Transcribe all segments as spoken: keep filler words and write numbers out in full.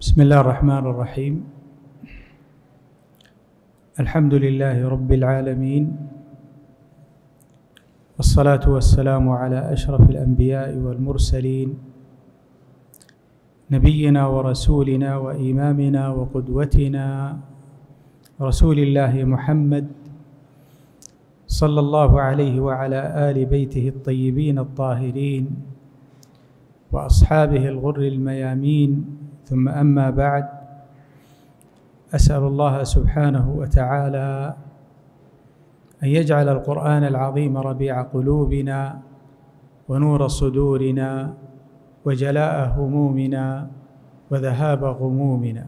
بسم الله الرحمن الرحيم. الحمد لله رب العالمين، والصلاة والسلام على أشرف الأنبياء والمرسلين، نبينا ورسولنا وإمامنا وقدوتنا رسول الله محمد صلى الله عليه وعلى آل بيته الطيبين الطاهرين وأصحابه الغر الميامين، ثم أما بعد، أسأل الله سبحانه وتعالى أن يجعل القرآن العظيم ربيع قلوبنا ونور صدورنا وجلاء همومنا وذهاب غمومنا،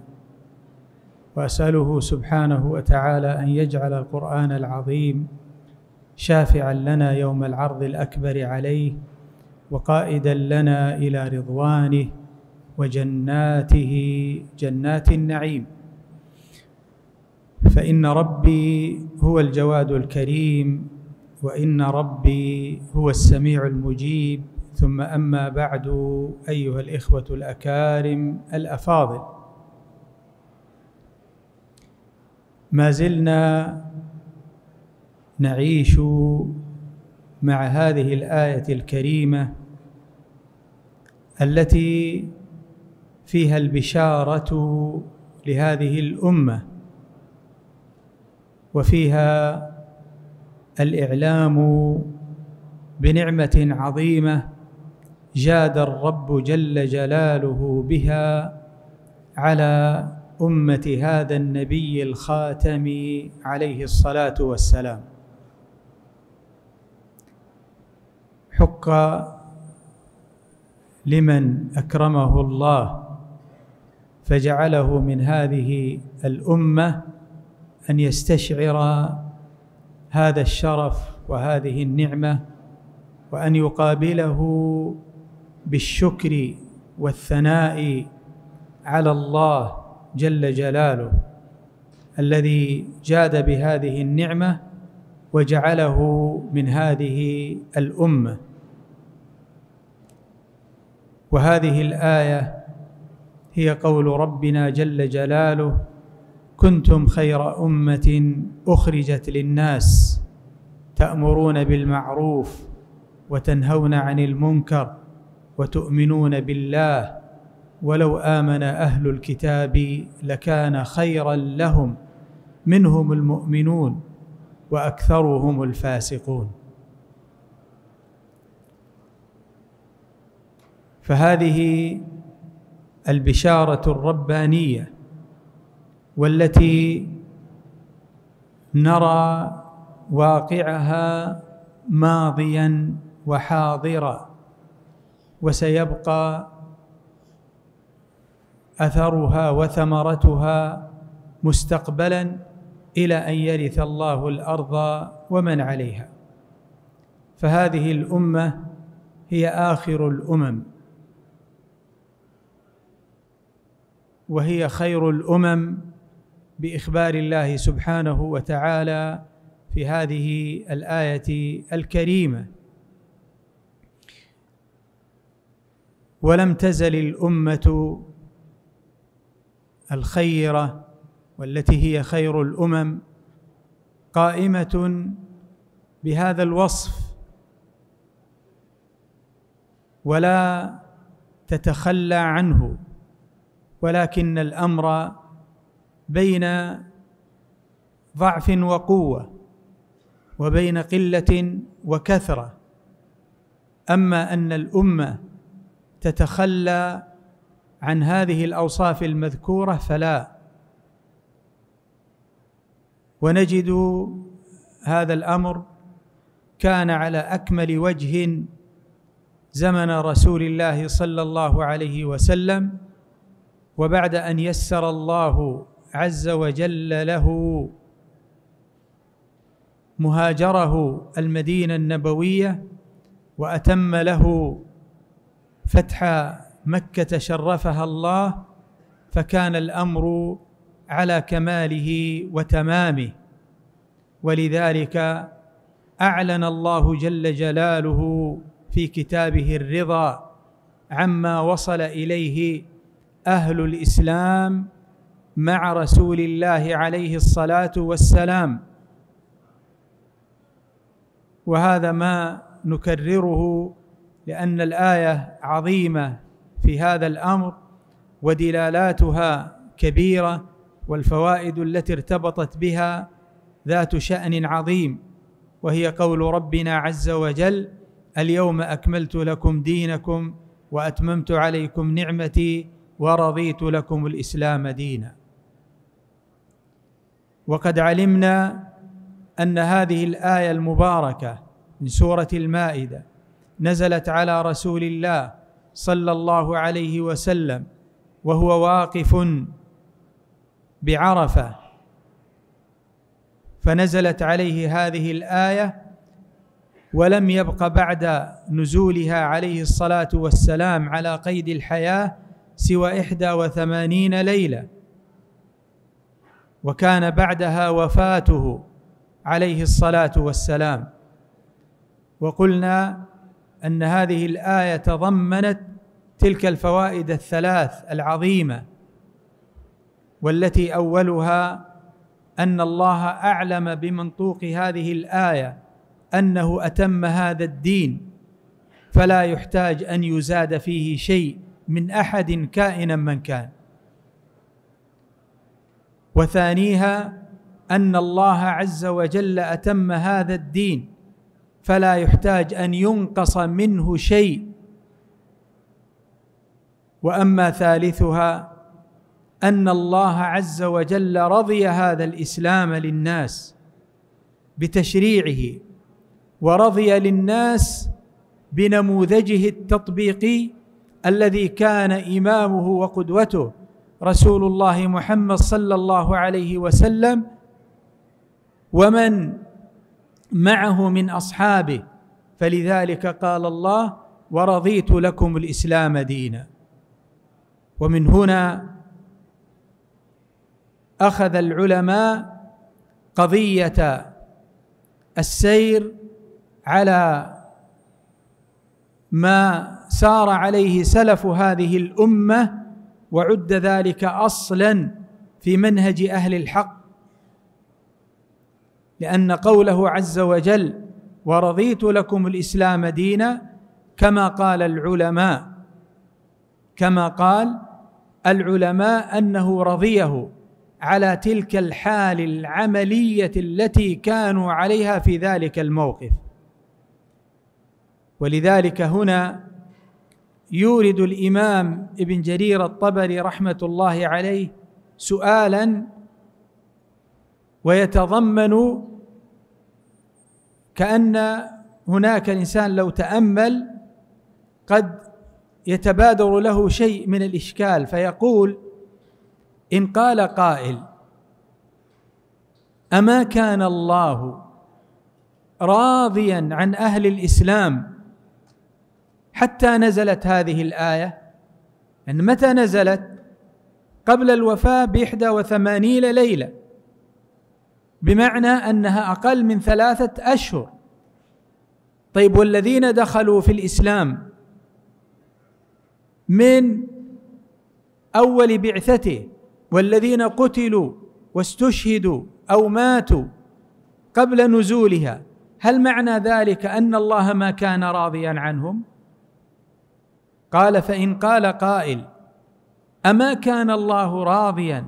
وأسأله سبحانه وتعالى أن يجعل القرآن العظيم شافعاً لنا يوم العرض الأكبر عليه، وقائداً لنا إلى رضوانه وجناته جنات النعيم، فإن ربي هو الجواد الكريم، وإن ربي هو السميع المجيب. ثم أما بعد، أيها الإخوة الأكارم الأفاضل، ما زلنا نعيش مع هذه الآية الكريمة التي فيها البشارة لهذه الأمة، وفيها الإعلام بنعمة عظيمة جاد الرب جل جلاله بها على أمة هذا النبي الخاتم عليه الصلاة والسلام. حق لمن أكرمه الله فجعله من هذه الأمة أن يستشعر هذا الشرف وهذه النعمة، وأن يقابله بالشكر والثناء على الله جل جلاله الذي جاد بهذه النعمة وجعله من هذه الأمة. وهذه الآية هي قول ربنا جل جلاله: كنتم خير أمة أخرجت للناس تأمرون بالمعروف وتنهون عن المنكر وتؤمنون بالله ولو آمن أهل الكتاب لكان خيرا لهم منهم المؤمنون وأكثرهم الفاسقون. فهذه البشارة الربانية، والتي نرى واقعها ماضيا وحاضرا، وسيبقى أثرها وثمرتها مستقبلا إلى أن يرث الله الأرض ومن عليها. فهذه الأمة هي آخر الأمم، وهي خير الأمم بإخبار الله سبحانه وتعالى في هذه الآية الكريمة. ولم تزل الأمة الخيرة والتي هي خير الأمم قائمة بهذا الوصف، ولا تتخلى عنه، ولكن الأمر بين ضعف وقوة، وبين قلة وكثرة. أما أن الأمة تتخلى عن هذه الأوصاف المذكورة فلا. ونجد هذا الأمر كان على أكمل وجه زمن رسول الله صلى الله عليه وسلم، وبعد أن يسر الله عز وجل له مهاجره المدينة النبوية، وأتم له فتح مكة شرفها الله، فكان الأمر على كماله وتمامه. ولذلك أعلن الله جل جلاله في كتابه الرضا عما وصل إليه أهل الإسلام مع رسول الله عليه الصلاة والسلام، وهذا ما نكرره لأن الآية عظيمة في هذا الأمر ودلالاتها كبيرة، والفوائد التي ارتبطت بها ذات شأن عظيم، وهي قول ربنا عز وجل: اليوم أكملت لكم دينكم وأتممت عليكم نعمتي ورضيت لكم الإسلام دينا. وقد علمنا أن هذه الآية المباركة من سورة المائدة نزلت على رسول الله صلى الله عليه وسلم وهو واقف بعرفة، فنزلت عليه هذه الآية، ولم يبق بعد نزولها عليه الصلاة والسلام على قيد الحياة سوى إحدى وثمانين ليلة، وكان بعدها وفاته عليه الصلاة والسلام. وقلنا أن هذه الآية تضمنت تلك الفوائد الثلاث العظيمة، والتي أولها أن الله أعلم بمنطوق هذه الآية أنه أتم هذا الدين، فلا يحتاج أن يزاد فيه شيء من أحد كائنا من كان. وثانيها أن الله عز وجل أتم هذا الدين، فلا يحتاج أن ينقص منه شيء. وأما ثالثها أن الله عز وجل رضي هذا الإسلام للناس بتشريعه، ورضي للناس بنموذجه التطبيقي الذي كان إمامه وقدوته رسول الله محمد صلى الله عليه وسلم ومن معه من أصحابه، فلذلك قال الله: ورضيت لكم الإسلام دينا. ومن هنا أخذ العلماء قضية السير على ما سار عليه سلف هذه الأمة، وعد ذلك أصلا في منهج أهل الحق، لأن قوله عز وجل: ورضيت لكم الإسلام دينا، كما قال العلماء كما قال العلماء أنه رضيه على تلك الحال العملية التي كانوا عليها في ذلك الموقف. ولذلك هنا يورد الإمام ابن جرير الطبري رحمة الله عليه سؤالا ويتضمن كأن هناك الإنسان لو تأمل قد يتبادر له شيء من الإشكال، فيقول: إن قال قائل: أما كان الله راضيا عن أهل الإسلام حتى نزلت هذه الآية؟ أن متى نزلت؟ قبل الوفاة بإحدى وثمانين ليلة، بمعنى أنها أقل من ثلاثة أشهر. طيب، والذين دخلوا في الإسلام من أول بعثته، والذين قتلوا واستشهدوا أو ماتوا قبل نزولها، هل معنى ذلك أن الله ما كان راضيا عنهم؟ قال: فإن قال قائل: أما كان الله راضيا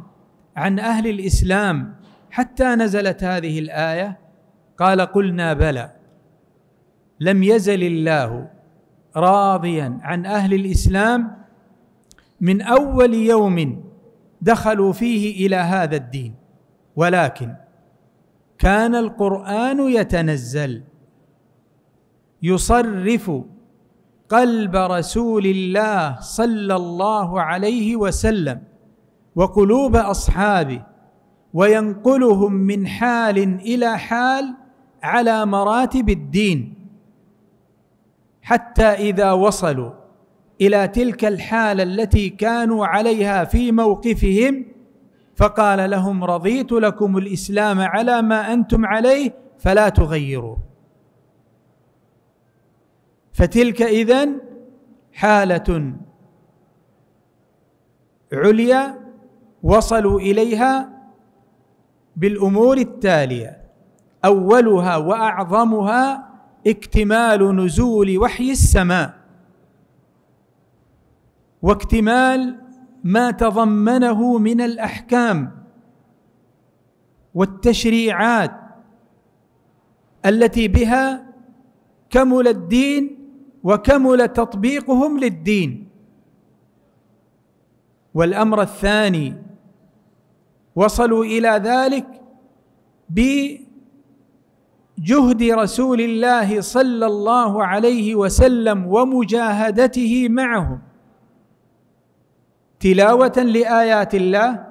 عن أهل الإسلام حتى نزلت هذه الآية؟ قال: قلنا بلى، لم يزل الله راضيا عن أهل الإسلام من أول يوم دخلوا فيه إلى هذا الدين، ولكن كان القرآن يتنزل يصرف قلب رسول الله صلى الله عليه وسلم وقلوب أصحابه، وينقلهم من حال إلى حال على مراتب الدين، حتى إذا وصلوا إلى تلك الحالة التي كانوا عليها في موقفهم فقال لهم: رضيت لكم الإسلام على ما أنتم عليه فلا تغيروا. فتلك إذن حالة عليا وصلوا إليها بالأمور التالية: أولها وأعظمها اكتمال نزول وحي السماء، واكتمال ما تضمنه من الأحكام والتشريعات التي بها كمل الدين وكمل تطبيقهم للدين. والأمر الثاني وصلوا إلى ذلك بجهد رسول الله صلى الله عليه وسلم ومجاهدته معهم، تلاوة لآيات الله،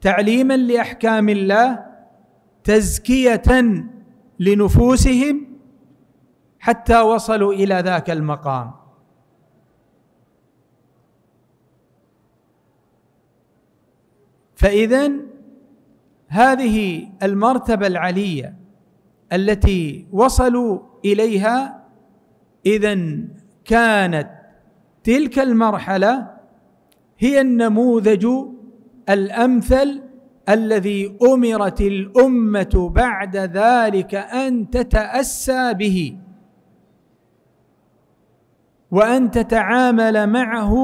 تعليما لأحكام الله، تزكية لنفوسهم، حتى وصلوا إلى ذاك المقام. فإذن هذه المرتبة العلية التي وصلوا إليها إذن كانت تلك المرحلة هي النموذج الأمثل الذي أمرت الأمة بعد ذلك أن تتأسى به وأن تتعامل معه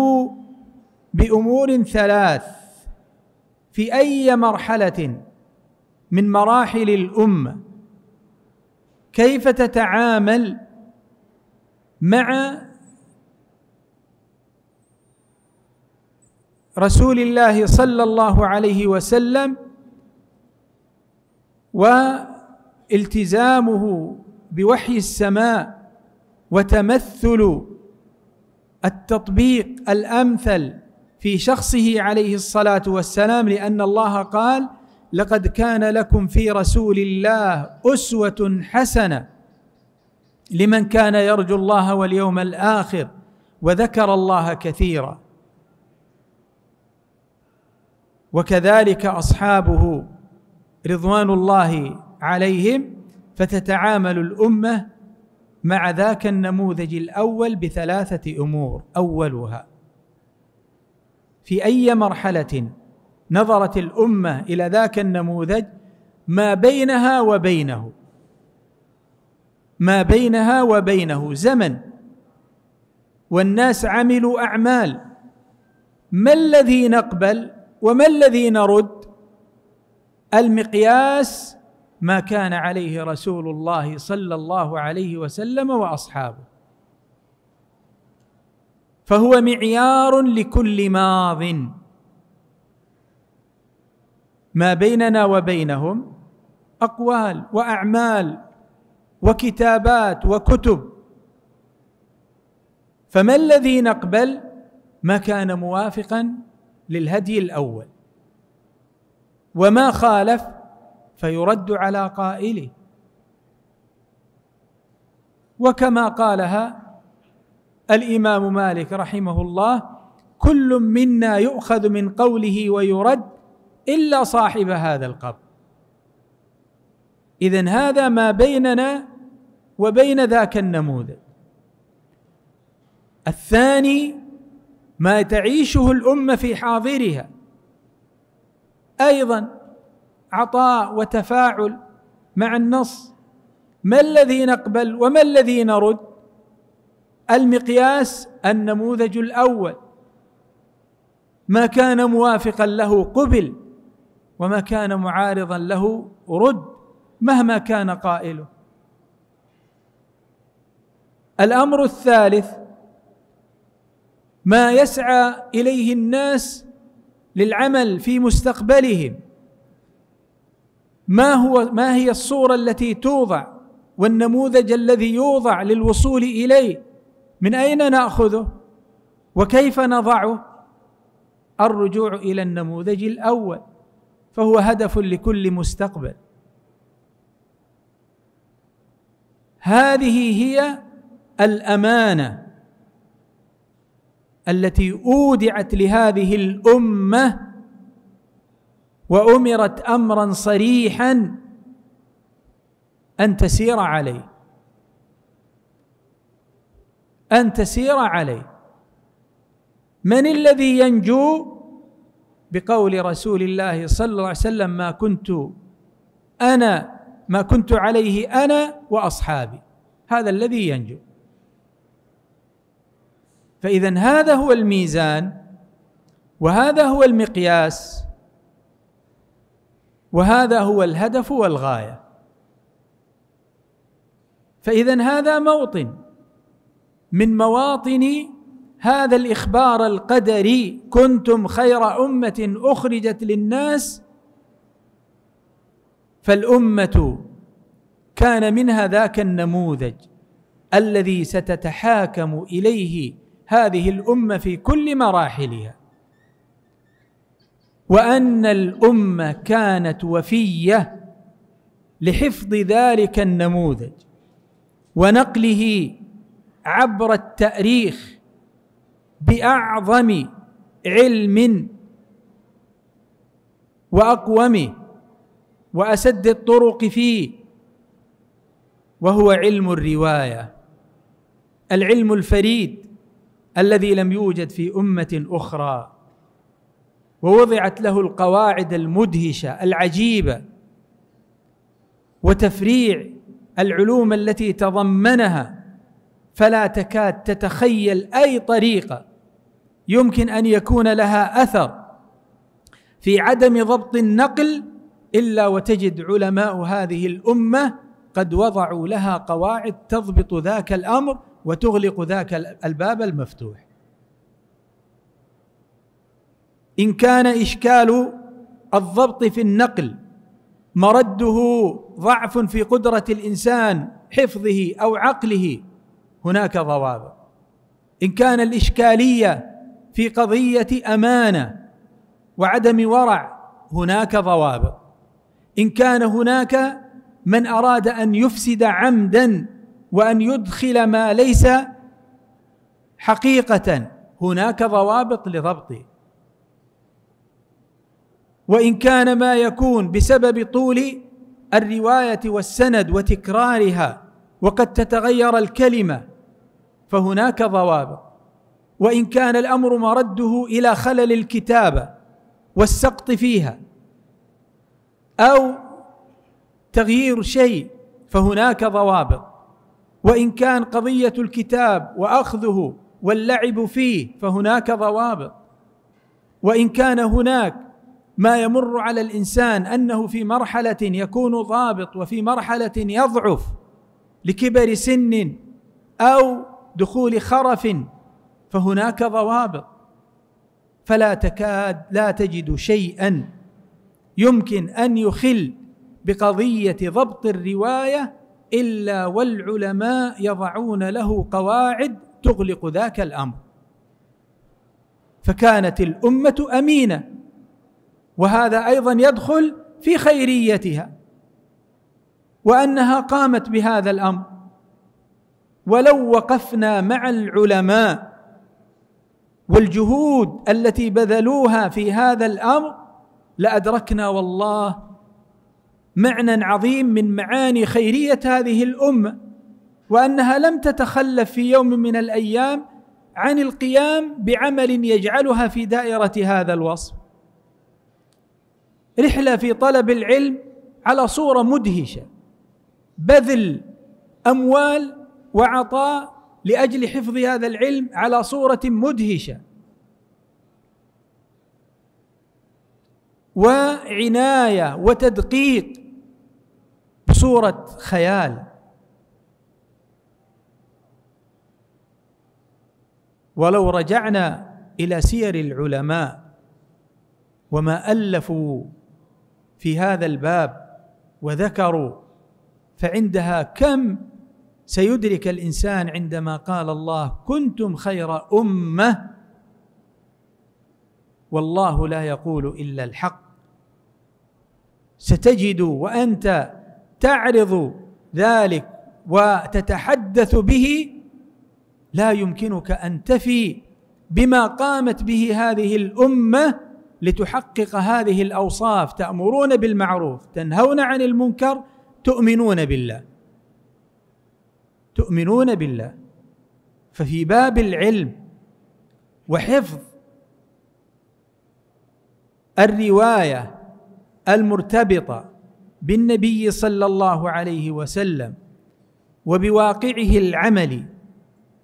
بأمور ثلاث في أي مرحلة من مراحل الأمة: كيف تتعامل مع رسول الله صلى الله عليه وسلم والتزامه بوحي السماء وتمثل التطبيق الأمثل في شخصه عليه الصلاة والسلام، لأن الله قال: لقد كان لكم في رسول الله أسوة حسنة لمن كان يرجو الله واليوم الآخر وذكر الله كثيرا. وكذلك أصحابه رضوان الله عليهم. فتتعامل الأمة مع ذاك النموذج الأول بثلاثة أمور. أولها، في أي مرحلة نظرت الأمة إلى ذاك النموذج، ما بينها وبينه ما بينها وبينه زمن، والناس عملوا أعمال، ما الذي نقبل وما الذي نرد؟ المقياس ما كان عليه رسول الله صلى الله عليه وسلم وأصحابه، فهو معيار لكل ماض. ما بيننا وبينهم أقوال وأعمال وكتابات وكتب، فما الذي نقبل؟ ما كان موافقا للهدي الأول، وما خالف فيرد على قائله. وكما قالها الإمام مالك رحمه الله: كل منا يؤخذ من قوله ويرد إلا صاحب هذا القبر. إذن هذا ما بيننا وبين ذاك النموذج. الثاني، ما تعيشه الأمة في حاضرها، أيضا عطاء وتفاعل مع النص، ما الذي نقبل وما الذي نرد؟ المقياس النموذج الأول، ما كان موافقا له قبل وما كان معارضا له رد مهما كان قائله. الأمر الثالث، ما يسعى إليه الناس للعمل في مستقبلهم، ما هو ما هي الصورة التي توضع والنموذج الذي يوضع للوصول إليه، من أين نأخذه وكيف نضعه؟ الرجوع إلى النموذج الأول، فهو هدف لكل مستقبل. هذه هي الأمانة التي أودعت لهذه الأمة، وأمرت أمرا صريحا أن تسير عليه أن تسير عليه من الذي ينجو؟ بقول رسول الله صلى الله عليه وسلم: ما كنت أنا ما كنت عليه أنا وأصحابي، هذا الذي ينجو. فإذا هذا هو الميزان، وهذا هو المقياس، وهذا هو الهدف والغاية. فإذا هذا موطن من مواطن هذا الإخبار القدري: كنتم خير أمة أخرجت للناس، فالأمة كان منها ذاك النموذج الذي ستتحاكم إليه هذه الأمة في كل مراحلها، وأن الأمة كانت وفية لحفظ ذلك النموذج ونقله عبر التاريخ بأعظم علم وأقومه وأسد الطرق فيه، وهو علم الرواية، العلم الفريد الذي لم يوجد في أمة أخرى، ووضعت له القواعد المدهشة العجيبة، وتفريع العلوم التي تضمنها، فلا تكاد تتخيل أي طريقة يمكن أن يكون لها أثر في عدم ضبط النقل إلا وتجد علماء هذه الأمة قد وضعوا لها قواعد تضبط ذاك الأمر وتغلق ذاك الباب المفتوح. إن كان إشكال الضبط في النقل مرده ضعف في قدرة الإنسان حفظه أو عقله، هناك ضوابط. إن كان الإشكالية في قضية أمانة وعدم ورع، هناك ضوابط. إن كان هناك من أراد أن يفسد عمدا وأن يدخل ما ليس حقيقة، هناك ضوابط لضبطه. وإن كان ما يكون بسبب طول الرواية والسند وتكرارها وقد تتغير الكلمة، فهناك ضوابط. وإن كان الأمر مرده إلى خلل الكتابة والسقط فيها أو تغيير شيء، فهناك ضوابط. وإن كان قضية الكتاب وأخذه واللعب فيه، فهناك ضوابط. وإن كان هناك ما يمر على الإنسان أنه في مرحلة يكون ضابط وفي مرحلة يضعف لكبر سن أو دخول خرف، فهناك ضوابط. فلا تكاد لا تجد شيئا يمكن أن يخل بقضية ضبط الرواية إلا والعلماء يضعون له قواعد تغلق ذاك الأمر. فكانت الأمة أمينة، وهذا أيضا يدخل في خيريتها، وأنها قامت بهذا الأمر. ولو وقفنا مع العلماء والجهود التي بذلوها في هذا الأمر لأدركنا والله معنى عظيم من معاني خيرية هذه الأمة، وأنها لم تتخلف في يوم من الأيام عن القيام بعمل يجعلها في دائرة هذا الوصف. رحلة في طلب العلم على صورة مدهشة، بذل أموال وعطاء لأجل حفظ هذا العلم على صورة مدهشة، وعناية وتدقيق بصورة خيال. ولو رجعنا إلى سير العلماء وما ألفوا في هذا الباب وذكروا، فعندها كم سيدرك الإنسان عندما قال الله: كنتم خير أمة، والله لا يقول إلا الحق. ستجد وأنت تعرض ذلك وتتحدث به لا يمكنك أن تفي بما قامت به هذه الأمة لتحقق هذه الأوصاف: تأمرون بالمعروف، تنهون عن المنكر، تؤمنون بالله. تؤمنون بالله. ففي باب العلم وحفظ الرواية المرتبطة بالنبي صلى الله عليه وسلم وبواقعه العملي،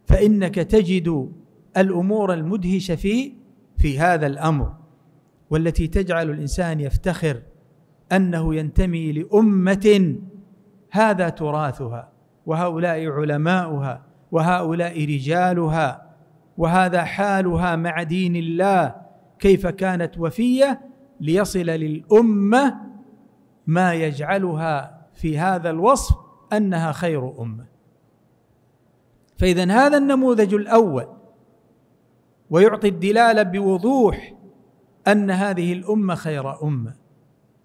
فإنك تجد الأمور المدهشة في في هذا الأمر، والتي تجعل الإنسان يفتخر أنه ينتمي لأمة هذا تراثها، وهؤلاء علماؤها، وهؤلاء رجالها، وهذا حالها مع دين الله، كيف كانت وفية ليصل للأمة ما يجعلها في هذا الوصف أنها خير أمة. فإذن هذا النموذج الأول، ويعطي الدلالة بوضوح أن هذه الأمة خير أمة.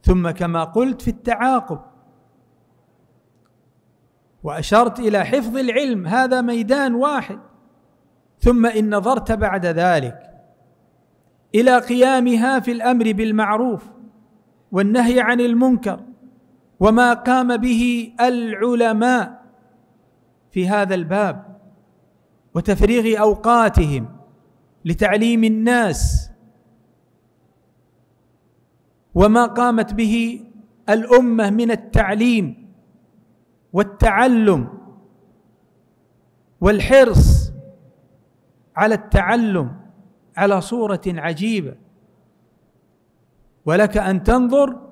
ثم كما قلت في التعاقب، وأشرت إلى حفظ العلم، هذا ميدان واحد. ثم إن نظرت بعد ذلك إلى قيامها في الأمر بالمعروف والنهي عن المنكر، وما قام به العلماء في هذا الباب، وتفريغ أوقاتهم لتعليم الناس، وما قامت به الأمة من التعليم والتعلم والحرص على التعلم على صورة عجيبة. ولك أن تنظر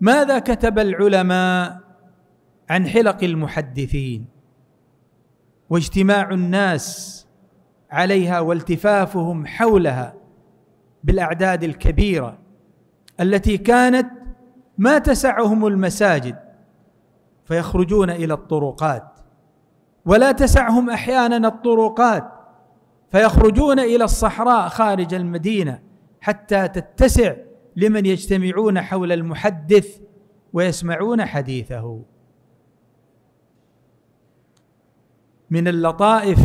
ماذا كتب العلماء عن حلق المحدثين واجتماع الناس عليها والتفافهم حولها بالأعداد الكبيرة التي كانت ما تسعهم المساجد فيخرجون إلى الطرقات، ولا تسعهم أحيانا الطرقات فيخرجون إلى الصحراء خارج المدينة حتى تتسع لمن يجتمعون حول المحدث ويسمعون حديثه. من اللطائف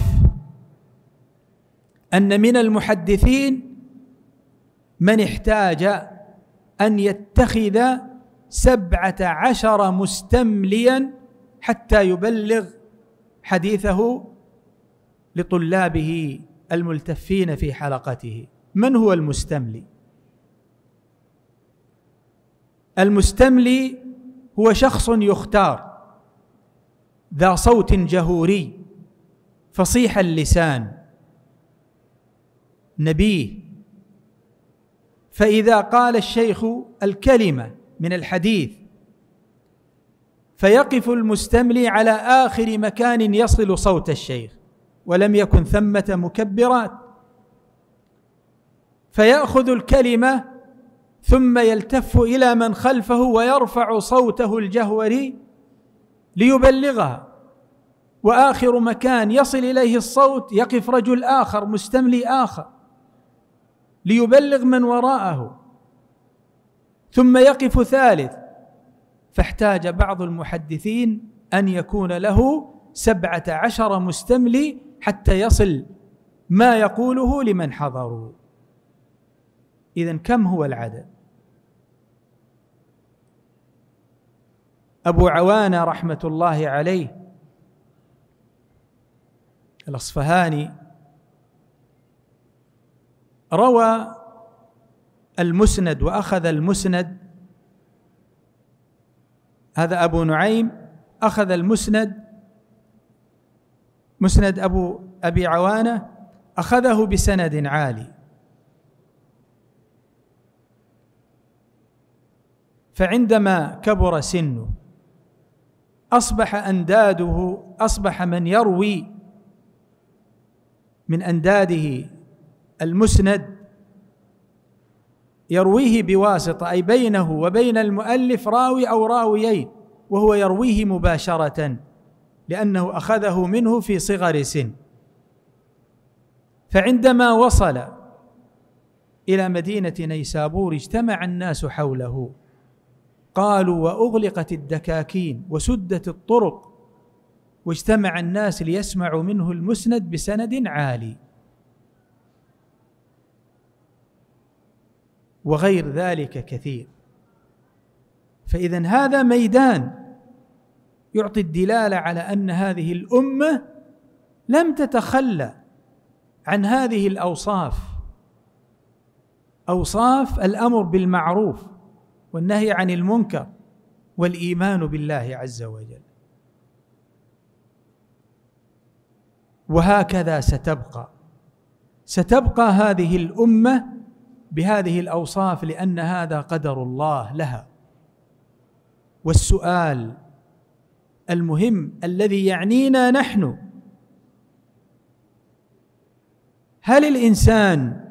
أن من المحدثين من احتاج أن يتخذ سبعة عشر مستمليا حتى يبلغ حديثه لطلابه الملتفين في حلقته. من هو المستملي؟ المستملي هو شخص يختار ذا صوت جهوري فصيح اللسان نبيه، فإذا قال الشيخ الكلمة من الحديث فيقف المستملي على آخر مكان يصل صوت الشيخ، ولم يكن ثمة مكبرات، فيأخذ الكلمة ثم يلتف إلى من خلفه ويرفع صوته الجهوري ليبلغها، وآخر مكان يصل إليه الصوت يقف رجل آخر، مستملي آخر، ليبلغ من وراءه، ثم يقف ثالث. فاحتاج بعض المحدثين أن يكون له سبعة عشر مستملي حتى يصل ما يقوله لمن حضروا. إذن كم هو العدد؟ أبو عوانة رحمة الله عليه الأصفهاني روى المسند وأخذ المسند، هذا أبو نعيم أخذ المسند، مسند أبو أبي عوانة أخذه بسند عالي، فعندما كبر سنه أصبح أنداده، أصبح من يروي من أنداده المسند يرويه بواسطة، أي بينه وبين المؤلف راوي أو راويين، وهو يرويه مباشرة لأنه أخذه منه في صغر سن. فعندما وصل إلى مدينة نيسابور اجتمع الناس حوله، قالوا وأغلقت الدكاكين وسدت الطرق، واجتمع الناس ليسمعوا منه المسند بسند عالي، وغير ذلك كثير. فإذن هذا ميدان يعطي الدلالة على أن هذه الأمة لم تتخلى عن هذه الأوصاف، أوصاف الأمر بالمعروف والنهي عن المنكر والإيمان بالله عز وجل. وهكذا ستبقى ستبقى هذه الأمة بهذه الأوصاف، لأن هذا قدر الله لها. والسؤال المهم الذي يعنينا نحن: هل الإنسان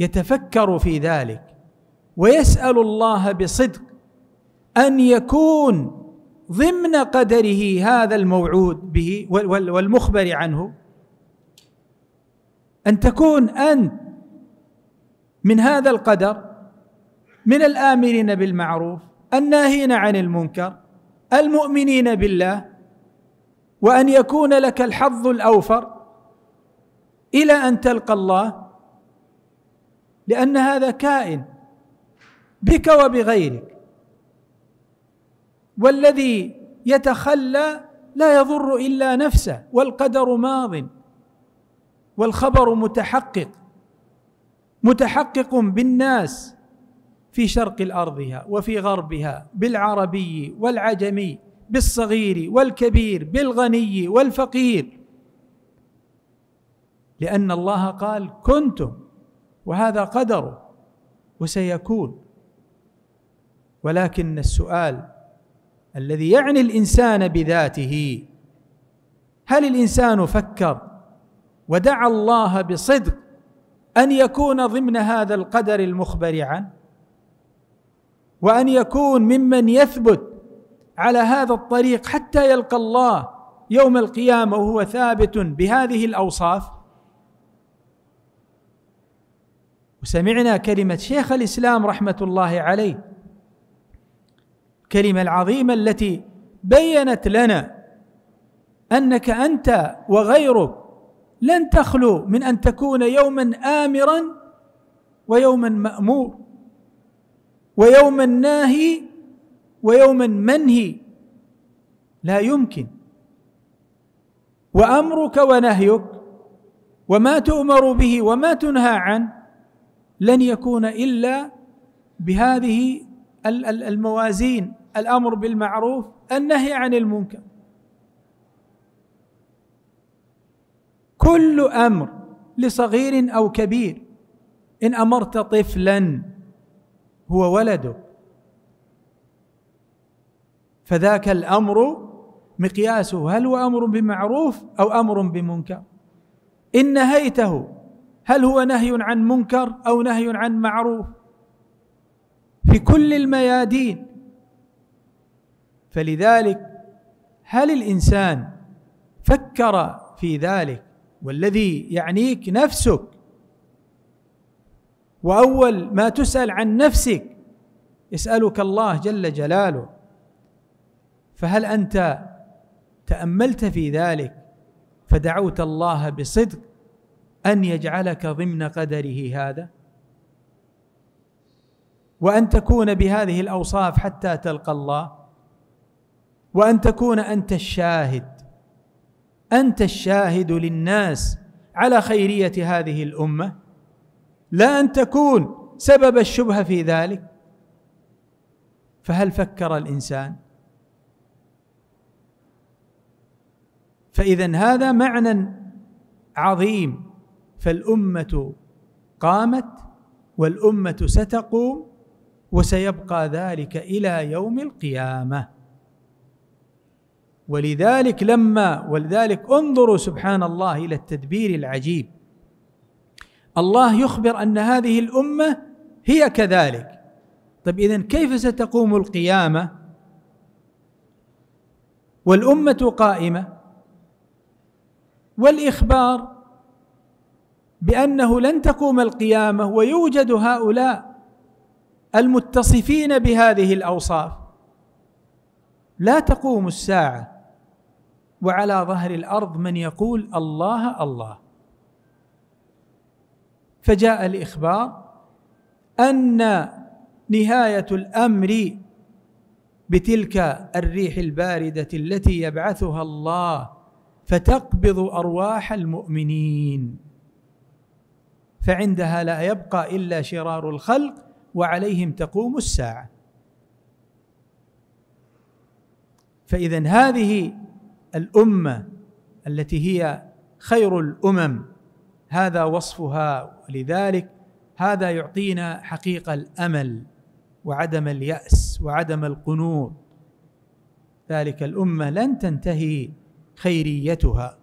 يتفكر في ذلك ويسأل الله بصدق أن يكون ضمن قدره هذا الموعود به والمخبر عنه، أن تكون أنت من هذا القدر، من الآمرين بالمعروف، الناهين عن المنكر، المؤمنين بالله، وأن يكون لك الحظ الأوفر إلى أن تلقى الله؟ لأن هذا كائن بك وبغيرك، والذي يتخلى لا يضر إلا نفسه، والقدر ماض والخبر متحقق متحقق بالناس في شرق الأرضها وفي غربها، بالعربي والعجمي، بالصغير والكبير، بالغني والفقير، لأن الله قال كنتم، وهذا قدره وسيكون. ولكن السؤال الذي يعني الإنسان بذاته: هل الإنسان فكر ودعا الله بصدق أن يكون ضمن هذا القدر المخبر عنه، وأن يكون ممن يثبت على هذا الطريق حتى يلقى الله يوم القيامة وهو ثابت بهذه الأوصاف؟ وسمعنا كلمة شيخ الإسلام رحمة الله عليه، الكلمة العظيمة التي بيّنت لنا أنك أنت وغيرك لن تخلو من أن تكون يوماً آمراً ويوماً مأمور، ويوماً ناهي ويوماً منهي، لا يمكن. وأمرك ونهيك وما تؤمر به وما تنهى عنه لن يكون إلا بهذه الموازين: الأمر بالمعروف، النهي عن المنكر. كل أمر لصغير أو كبير، إن أمرت طفلا هو ولدك، فذاك الأمر مقياسه هل هو أمر بمعروف أو أمر بمنكر. إن نهيته هل هو نهي عن منكر أو نهي عن معروف؟ في كل الميادين. فلذلك هل الإنسان فكر في ذلك؟ والذي يعنيك نفسك، وأول ما تسأل عن نفسك يسألك الله جل جلاله. فهل أنت تأملت في ذلك فدعوت الله بصدق أن يجعلك ضمن قدره هذا، وأن تكون بهذه الأوصاف حتى تلقى الله، وأن تكون أنت الشاهد أنت الشاهد للناس على خيرية هذه الأمة، لا أن تكون سبب الشبهة في ذلك؟ فهل فكر الإنسان؟ فإذا هذا معنى عظيم. فالأمة قامت والأمة ستقوم، وسيبقى ذلك إلى يوم القيامة. ولذلك لما ولذلك انظروا سبحان الله إلى التدبير العجيب. الله يخبر أن هذه الأمة هي كذلك. طيب إذن كيف ستقوم القيامة والأمة قائمة؟ والإخبار بأنه لن تقوم القيامة ويوجد هؤلاء المتصفين بهذه الأوصاف. لا تقوم الساعة وعلى ظهر الأرض من يقول الله الله. فجاء الإخبار أن نهاية الأمر بتلك الريح الباردة التي يبعثها الله فتقبض أرواح المؤمنين، فعندها لا يبقى إلا شرار الخلق وعليهم تقوم الساعة. فإذن هذه الأمة التي هي خير الأمم هذا وصفها، ولذلك هذا يعطينا حقيقة الأمل وعدم اليأس وعدم القنوط. ذلك الأمة لن تنتهي خيريتها،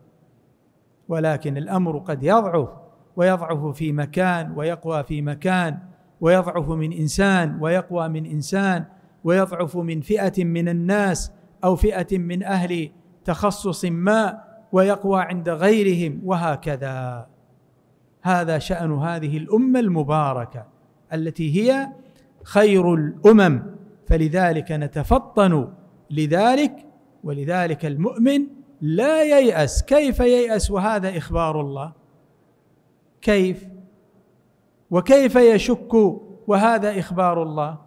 ولكن الأمر قد يضعف، ويضعف في مكان ويقوى في مكان، ويضعف من إنسان ويقوى من إنسان، ويضعف من فئة من الناس أو فئة من أهل تخصص ما ويقوى عند غيرهم، وهكذا. هذا شأن هذه الأمة المباركة التي هي خير الأمم، فلذلك نتفطن لذلك. ولذلك المؤمن لا ييأس. كيف ييأس وهذا إخبار الله؟ كيف؟ وكيف يشك وهذا إخبار الله؟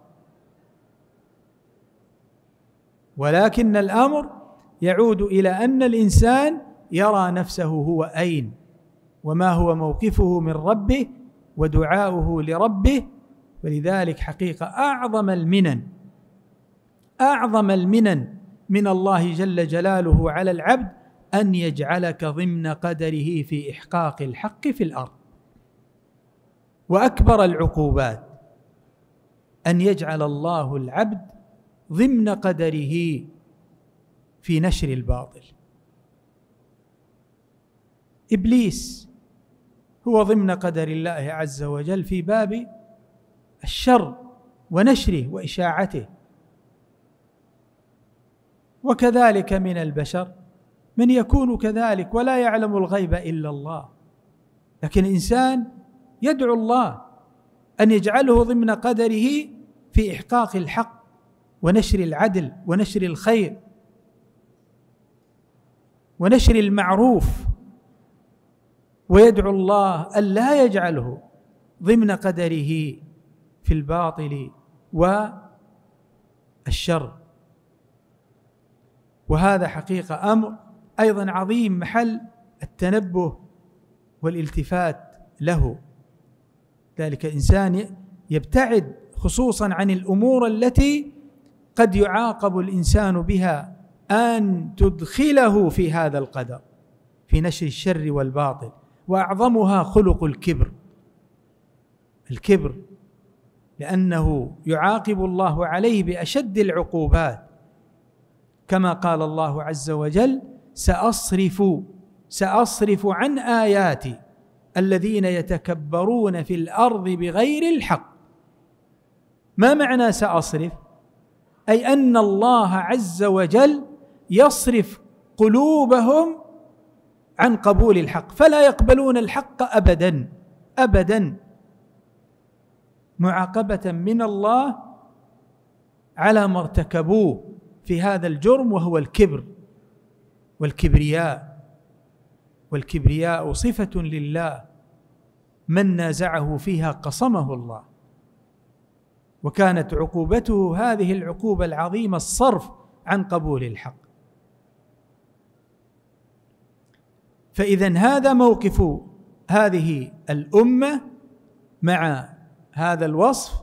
ولكن الأمر يعود إلى أن الإنسان يرى نفسه هو أين، وما هو موقفه من ربه ودعاؤه لربه. ولذلك حقيقة أعظم المنن أعظم المنن من الله جل جلاله على العبد أن يجعلك ضمن قدره في إحقاق الحق في الأرض. وأكبر العقوبات أن يجعل الله العبد ضمن قدره في نشر الباطل. إبليس هو ضمن قدر الله عز وجل في باب الشر ونشره وإشاعته، وكذلك من البشر من يكون كذلك، ولا يعلم الغيب إلا الله. لكن الإنسان يدعو الله أن يجعله ضمن قدره في إحقاق الحق ونشر العدل ونشر الخير ونشر المعروف، ويدعو الله ألا يجعله ضمن قدره في الباطل والشر. وهذا حقيقة أمر أيضا عظيم، محل التنبه والالتفات له. ذلك إنسان يبتعد خصوصا عن الأمور التي قد يعاقب الإنسان بها أن تدخله في هذا القدر في نشر الشر والباطل. وأعظمها خلق الكبر الكبر لأنه يعاقب الله عليه بأشد العقوبات، كما قال الله عز وجل: سأصرف سأصرف عن آياتي الذين يتكبرون في الأرض بغير الحق. ما معنى سأصرف؟ أي أن الله عز وجل يصرف قلوبهم عن قبول الحق، فلا يقبلون الحق أبدا أبدا، معاقبة من الله على ما ارتكبوه في هذا الجرم، وهو الكبر والكبرياء. والكبرياء صفة لله، من نازعه فيها قصمه الله. وكانت عقوبته هذه العقوبة العظيمة، الصرف عن قبول الحق. فإذن هذا موقف هذه الأمة مع هذا الوصف،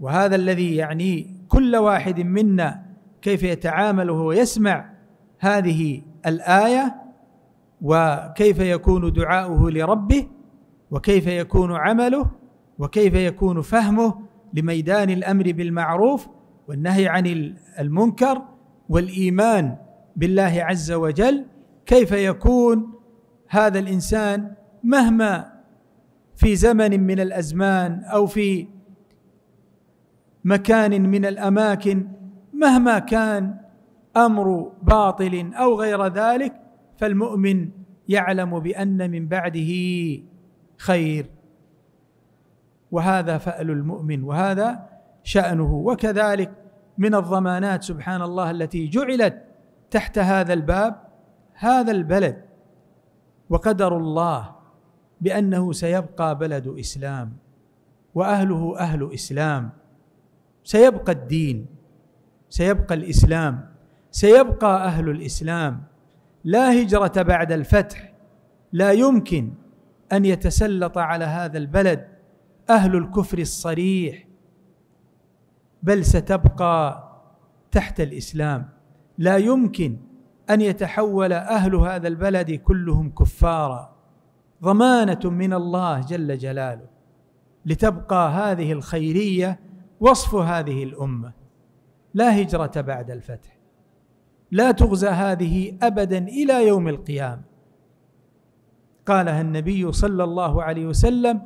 وهذا الذي يعني كل واحد منا كيف يتعامل وهو يسمع هذه الآية، وكيف يكون دعاؤه لربه، وكيف يكون عمله، وكيف يكون فهمه لميدان الأمر بالمعروف والنهي عن المنكر، والإيمان بالله عز وجل. كيف يكون هذا الإنسان مهما في زمن من الأزمان أو في مكان من الأماكن، مهما كان أمر باطل أو غير ذلك، فالمؤمن يعلم بأن من بعده خير. وهذا فأل المؤمن، وهذا شأنه. وكذلك من الضمانات سبحان الله التي جعلت تحت هذا الباب هذا البلد، وقدر الله بأنه سيبقى بلد إسلام، وأهله أهل إسلام، سيبقى الدين، سيبقى الإسلام، سيبقى أهل الإسلام، لا هجرة بعد الفتح. لا يمكن أن يتسلط على هذا البلد أهل الكفر الصريح، بل ستبقى تحت الإسلام. لا يمكن أن يتحول أهل هذا البلد كلهم كفارا، ضمانة من الله جل جلاله لتبقى هذه الخيرية وصف هذه الأمة. لا هجرة بعد الفتح، لا تغزى هذه أبدا إلى يوم القيامة. قالها النبي صلى الله عليه وسلم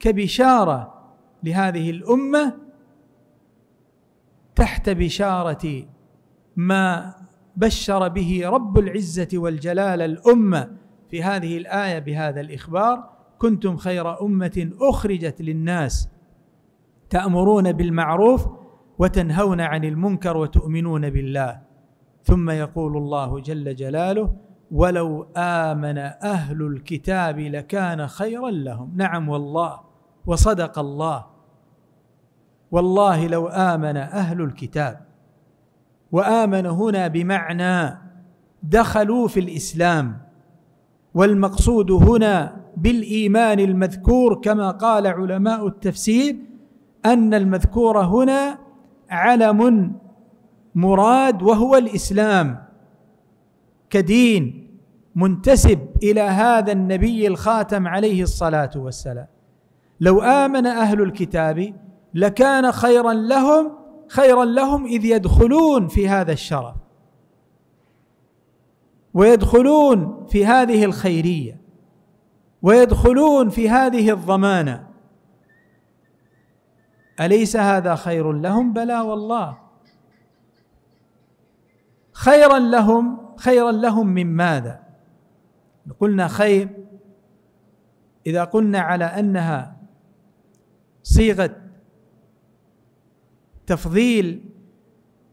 كبشارة لهذه الأمة تحت بشارة ما بشر به رب العزة والجلال الأمة في هذه الآية بهذا الإخبار: كنتم خير أمة أخرجت للناس تأمرون بالمعروف وتنهون عن المنكر وتؤمنون بالله. ثم يقول الله جل جلاله: ولو آمن أهل الكتاب لكان خيرا لهم. نعم والله، وصدق الله، والله لو آمن أهل الكتاب، وآمن هنا بمعنى دخلوا في الإسلام، والمقصود هنا بالإيمان المذكور كما قال علماء التفسير أن المذكور هنا علم مراد وهو الإسلام كدين منتسب إلى هذا النبي الخاتم عليه الصلاة والسلام. لو آمن أهل الكتاب لكان خيرا لهم، خيرا لهم إذ يدخلون في هذا الشرف ويدخلون في هذه الخيرية ويدخلون في هذه الضمانة، أليس هذا خير لهم؟ بلى والله خيرا لهم. خيرا لهم من ماذا؟ قلنا خير إذا قلنا على أنها صيغة تفضيل،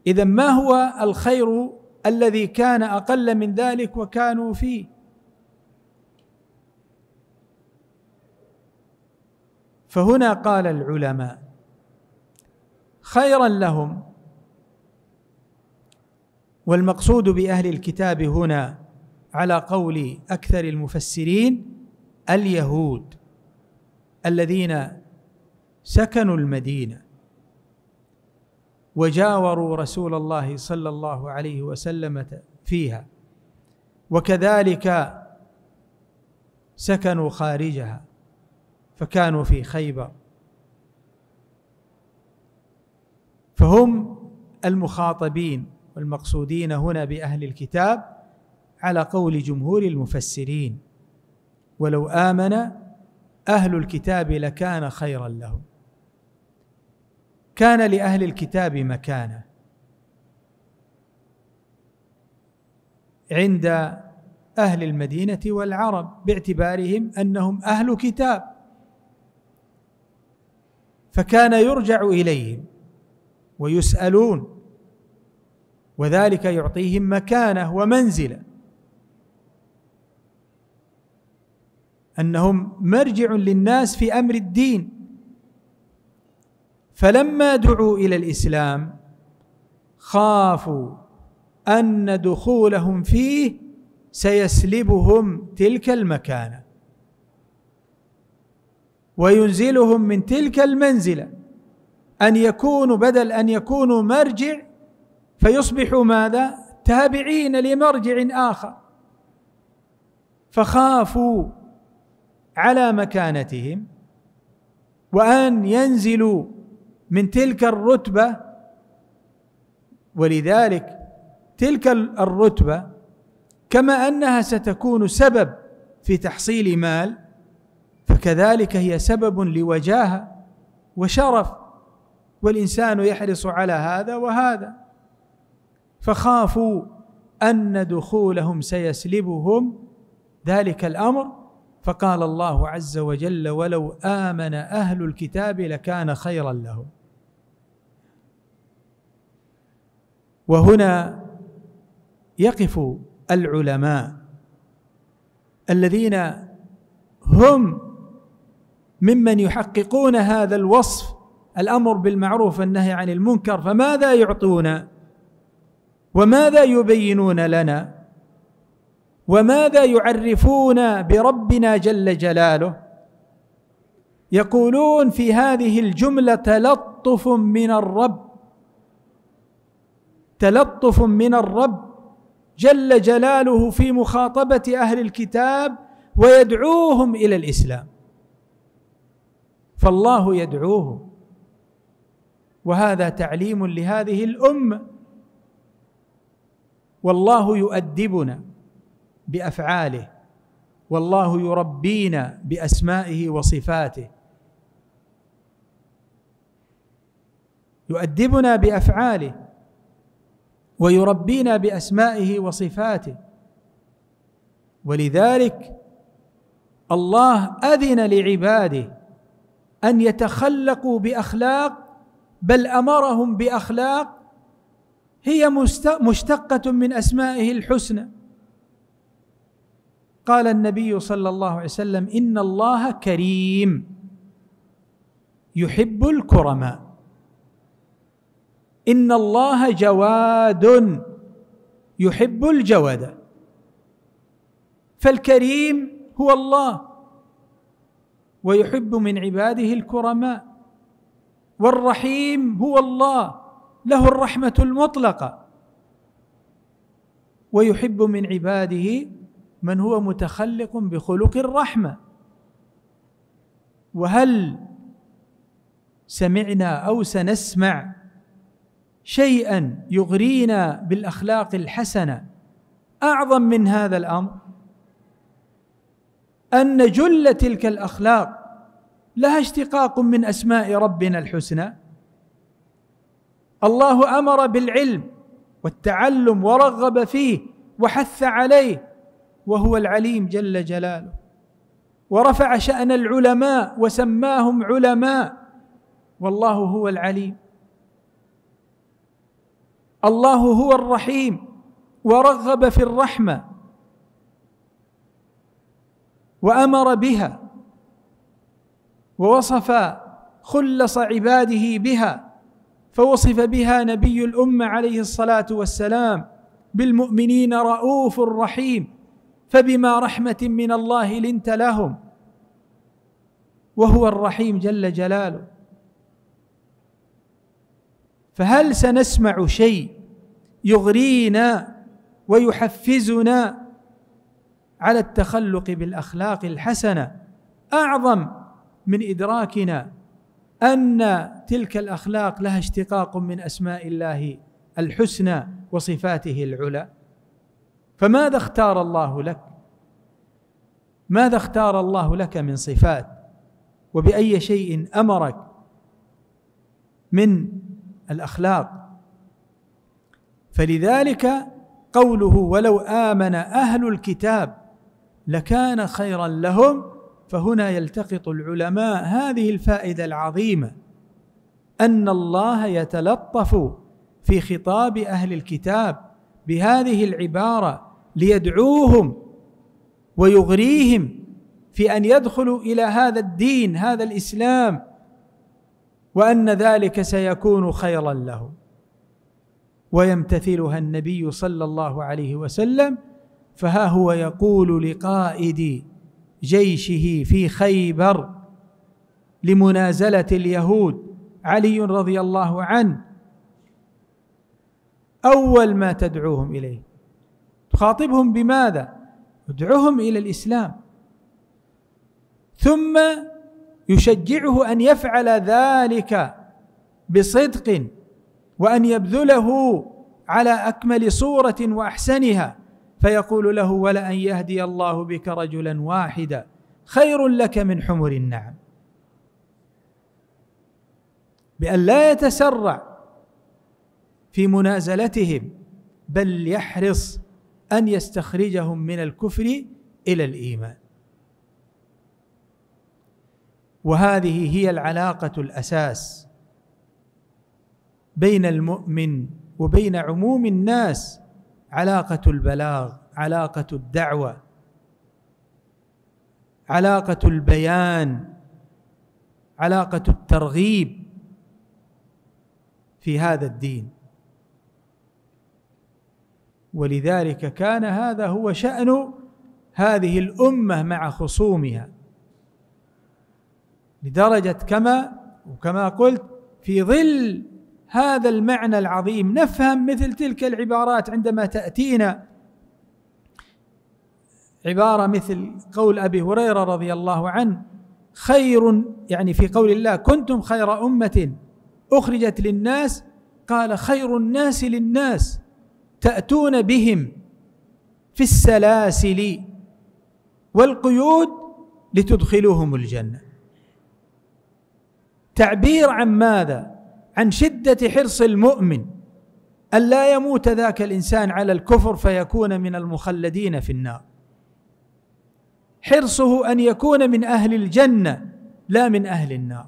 إذا ما هو الخير الذي كان أقل من ذلك وكانوا فيه؟ فهنا قال العلماء: خيرا لهم، والمقصود بأهل الكتاب هنا على قول أكثر المفسرين اليهود الذين سكنوا المدينة وجاوروا رسول الله صلى الله عليه وسلم فيها، وكذلك سكنوا خارجها فكانوا في خيبر، فهم المخاطبين والمقصودين هنا بأهل الكتاب على قول جمهور المفسرين. ولو آمن أهل الكتاب لكان خيرا لهم، كان لأهل الكتاب مكانة عند أهل المدينة والعرب باعتبارهم أنهم أهل كتاب، فكان يرجع إليهم ويسألون، وذلك يعطيهم مكانة ومنزلة، أنهم مرجع للناس في أمر الدين. فلما دعوا إلى الإسلام خافوا أن دخولهم فيه سيسلبهم تلك المكانة وينزلهم من تلك المنزلة، أن يكونوا بدل أن يكونوا مرجع فيصبحوا ماذا؟ تابعين لمرجع آخر، فخافوا على مكانتهم وأن ينزلوا من تلك الرتبة. ولذلك تلك الرتبة كما أنها ستكون سبب في تحصيل مال، فكذلك هي سبب لوجاهة وشرف، والإنسان يحرص على هذا وهذا. فخافوا أن دخولهم سيسلبهم ذلك الأمر، فقال الله عز وجل: ولو آمن أهل الكتاب لكان خيرا لهم. وهنا يقف العلماء الذين هم ممن يحققون هذا الوصف، الأمر بالمعروف والنهي عن المنكر، فماذا يعطون وماذا يبينون لنا؟ وماذا يعرفون بربنا جل جلاله؟ يقولون في هذه الجملة تلطف من الرب، تلطف من الرب جل جلاله في مخاطبة أهل الكتاب ويدعوهم إلى الإسلام. فالله يدعوهم، وهذا تعليم لهذه الأمة. والله يؤدبنا بأفعاله، والله يربينا بأسمائه وصفاته، يؤدبنا بأفعاله ويربينا بأسمائه وصفاته. ولذلك الله أذن لعباده أن يتخلقوا بأخلاق، بل أمرهم بأخلاق هي مشتقة من أسمائه الحسنى. قال النبي صلى الله عليه وسلم: إن الله كريم يحب الكرماء، إن الله جواد يحب الجواد. فالكريم هو الله، ويحب من عباده الكرماء، والرحيم هو الله، له الرحمة المطلقة، ويحب من عباده من هو متخلق بخلق الرحمة. وهل سمعنا أو سنسمع شيئا يغرينا بالأخلاق الحسنة أعظم من هذا الأمر؟ أن جل تلك الأخلاق لها اشتقاق من أسماء ربنا الحسنى. الله أمر بالعلم والتعلم ورغب فيه وحث عليه، وهو العليم جل جلاله، ورفع شأن العلماء وسماهم علماء، والله هو العليم. الله هو الرحيم ورغب في الرحمة وأمر بها، ووصف خلص عباده بها، فوصف بها نبي الأمة عليه الصلاة والسلام: بالمؤمنين رؤوف رحيم، فبما رحمة من الله لنت لهم. وهو الرحيم جل جلاله. فهل سنسمع شيء يغرينا ويحفزنا على التخلق بالأخلاق الحسنة أعظم من إدراكنا أن تلك الأخلاق لها اشتقاق من أسماء الله الحسنى وصفاته العلى؟ فماذا اختار الله لك؟ ماذا اختار الله لك من صفات؟ وبأي شيء أمرك من الأخلاق؟ فلذلك قوله: ولو آمن أهل الكتاب لكان خيرا لهم، فهنا يلتقط العلماء هذه الفائدة العظيمة، أن الله يتلطف في خطاب أهل الكتاب بهذه العبارة ليدعوهم ويغريهم في أن يدخلوا إلى هذا الدين، هذا الإسلام، وأن ذلك سيكون خيرا لهم. ويمتثلها النبي صلى الله عليه وسلم، فها هو يقول لقائد جيشه في خيبر لمنازلة اليهود، علي رضي الله عنه، أول ما تدعوهم إليه، تخاطبهم بماذا؟ ادعوهم إلى الإسلام، ثم يشجعه أن يفعل ذلك بصدق، وأن يبذله على أكمل صورة وأحسنها، فيقول له: ولأن يهدي الله بك رجلا واحدا خير لك من حمر النعم. بأن لا يتسرع في منازلتهم، بل يحرص أن يستخرجهم من الكفر إلى الإيمان. وهذه هي العلاقة الأساس بين المؤمن وبين عموم الناس، علاقة البلاغ، علاقة الدعوة، علاقة البيان، علاقة الترغيب في هذا الدين. ولذلك كان هذا هو شأن هذه الأمة مع خصومها لدرجة كما وكما قلت في ظل هذا المعنى العظيم نفهم مثل تلك العبارات عندما تأتينا عبارة مثل قول أبي هريرة رضي الله عنه خير، يعني في قول الله كنتم خير أمة أخرجت للناس، قال خير الناس للناس تأتون بهم في السلاسل والقيود لتدخلوهم الجنة. تعبير عن ماذا؟ عن شدة حرص المؤمن ألا يموت ذاك الإنسان على الكفر فيكون من المخلدين في النار، حرصه أن يكون من أهل الجنة لا من أهل النار.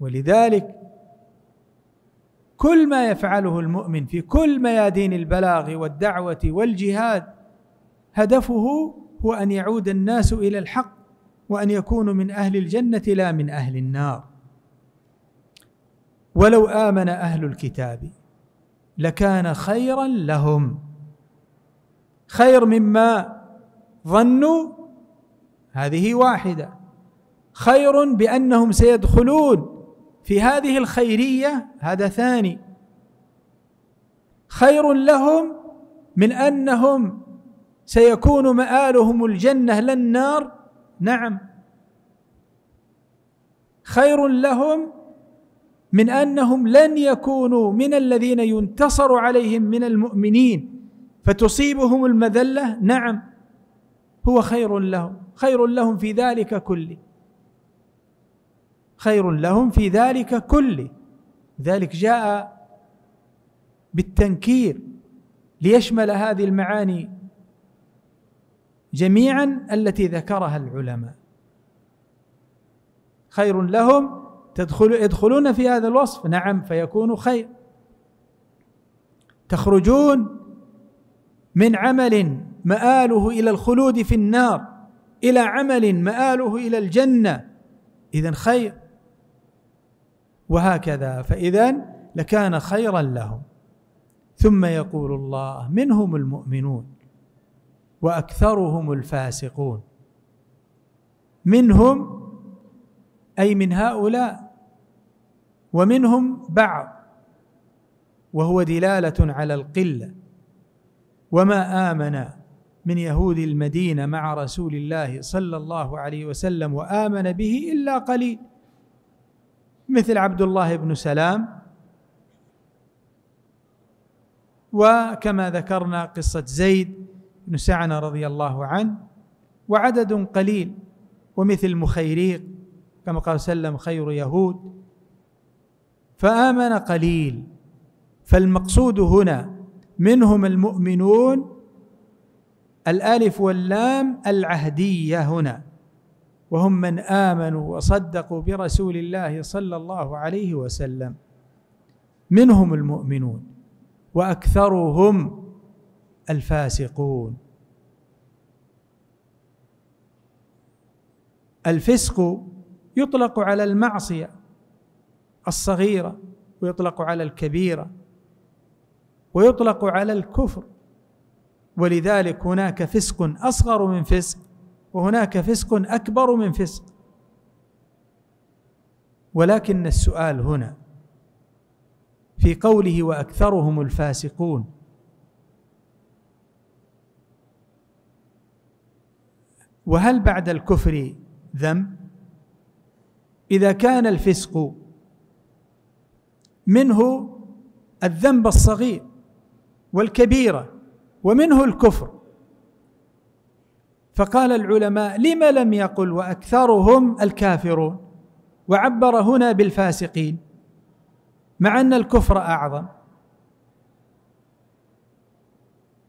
ولذلك كل ما يفعله المؤمن في كل ميادين البلاغ والدعوة والجهاد هدفه هو أن يعود الناس إلى الحق وأن يكونوا من أهل الجنة لا من أهل النار. ولو آمن أهل الكتاب لكان خيرا لهم، خير مما ظنوا هذه واحدة، خير بأنهم سيدخلون في هذه الخيرية هذا ثاني، خير لهم من أنهم سيكون مآلهم الجنة لا النار، نعم، خير لهم من أنهم لن يكونوا من الذين ينتصر عليهم من المؤمنين فتصيبهم المذلة، نعم، هو خير لهم، خير لهم في ذلك كله، خير لهم في ذلك كله. ذلك جاء بالتنكير ليشمل هذه المعاني جميعا التي ذكرها العلماء. خير لهم تدخل يدخلون في هذا الوصف، نعم، فيكون خير، تخرجون من عمل مآله إلى الخلود في النار إلى عمل مآله إلى الجنة، إذن خير. وهكذا فإذن لكان خيرا لهم. ثم يقول الله منهم المؤمنون وأكثرهم الفاسقون. منهم أي من هؤلاء، ومنهم بعض، وهو دلالة على القلة. وما آمن من يهود المدينة مع رسول الله صلى الله عليه وسلم وآمن به إلا قليل، مثل عبد الله بن سلام، وكما ذكرنا قصة زيد بن سعنة رضي الله عنه، وعدد قليل، ومثل مخيريق كما قال سلم خير يهود، فآمن قليل. فالمقصود هنا منهم المؤمنون، الألف واللام العهدية هنا، وهم من آمنوا وصدقوا برسول الله صلى الله عليه وسلم. منهم المؤمنون وأكثرهم الفاسقون. الفسق يطلق على المعصية الصغيرة، ويطلق على الكبيرة، ويطلق على الكفر. ولذلك هناك فسق أصغر من فسق، وهناك فسق أكبر من فسق. ولكن السؤال هنا في قوله وأكثرهم الفاسقون، وهل بعد الكفر ذنب؟ إذا كان الفسق منه الذنب الصغير والكبيرة ومنه الكفر، فقال العلماء لم لم يقل وأكثرهم الكافرون وعبر هنا بالفاسقين مع أن الكفر أعظم؟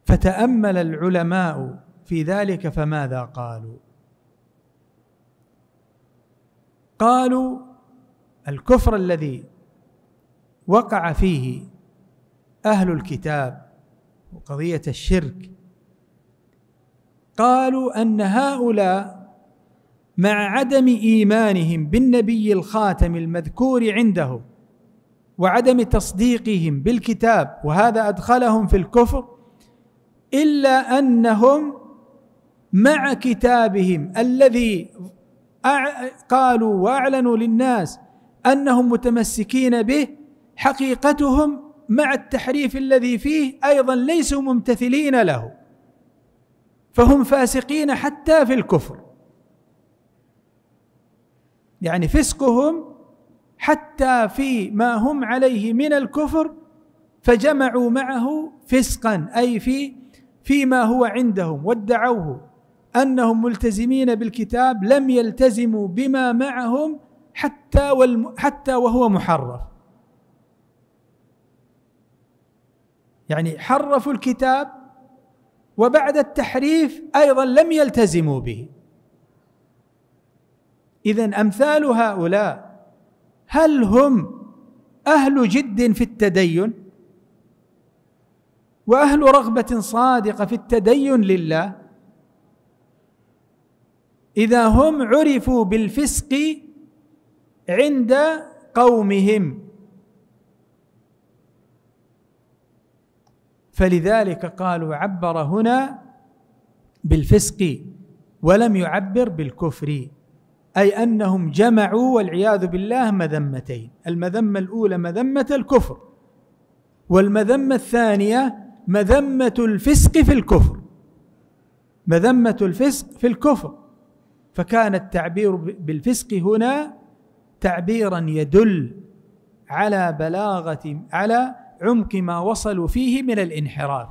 فتأمل العلماء في ذلك فماذا قالوا؟ قالوا الكفر الذي وقع فيه أهل الكتاب وقضية الشرك، قالوا أن هؤلاء مع عدم إيمانهم بالنبي الخاتم المذكور عنده وعدم تصديقهم بالكتاب، وهذا أدخلهم في الكفر، إلا أنهم مع كتابهم الذي قالوا وأعلنوا للناس أنهم متمسكين به، حقيقتهم مع التحريف الذي فيه أيضا ليسوا ممتثلين له، فهم فاسقين حتى في الكفر، يعني فسقهم حتى في ما هم عليه من الكفر، فجمعوا معه فسقا، أي في فيما هو عندهم، وادعوه أنهم ملتزمين بالكتاب لم يلتزموا بما معهم حتى, والم حتى وهو محرف، يعني حرفوا الكتاب وبعد التحريف أيضا لم يلتزموا به. إذن أمثال هؤلاء هل هم أهل جد في التدين وأهل رغبة صادقة في التدين لله؟ إذا هم عرفوا بالفسق عند قومهم، فلذلك قالوا عبر هنا بالفسق ولم يعبر بالكفر، أي أنهم جمعوا والعياذ بالله مذمتين، المذمة الأولى مذمة الكفر، والمذمة الثانية مذمة الفسق في الكفر، مذمة الفسق في الكفر. فكان التعبير بالفسق هنا تعبيرا يدل على بلاغة، على عمق ما وصلوا فيه من الانحراف،